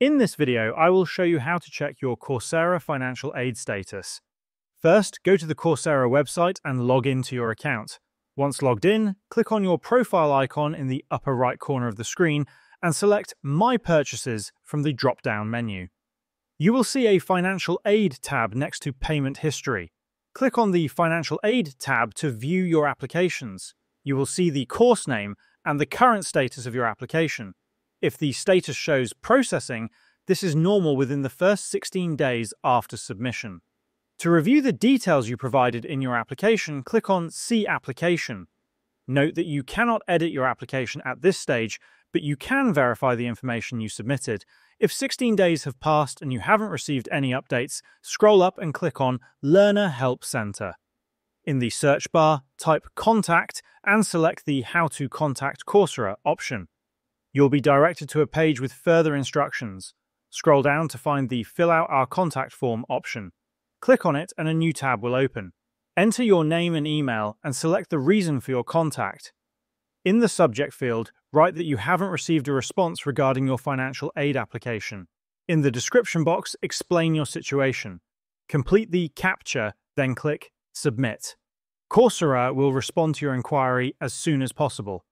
In this video, I will show you how to check your Coursera financial aid status. First, go to the Coursera website and log into your account. Once logged in, click on your profile icon in the upper right corner of the screen and select My Purchases from the drop-down menu. You will see a Financial Aid tab next to Payment History. Click on the Financial Aid tab to view your applications. You will see the course name and the current status of your application. If the status shows processing, this is normal within the first 16 days after submission. To review the details you provided in your application, click on See Application. Note that you cannot edit your application at this stage, but you can verify the information you submitted. If 16 days have passed and you haven't received any updates, scroll up and click on Learner Help Center. In the search bar, type Contact and select the How to Contact Coursera option. You'll be directed to a page with further instructions. Scroll down to find the Fill Out Our Contact Form option. Click on it and a new tab will open. Enter your name and email and select the reason for your contact. In the subject field, write that you haven't received a response regarding your financial aid application. In the description box, explain your situation. Complete the CAPTCHA, then click Submit. Coursera will respond to your inquiry as soon as possible.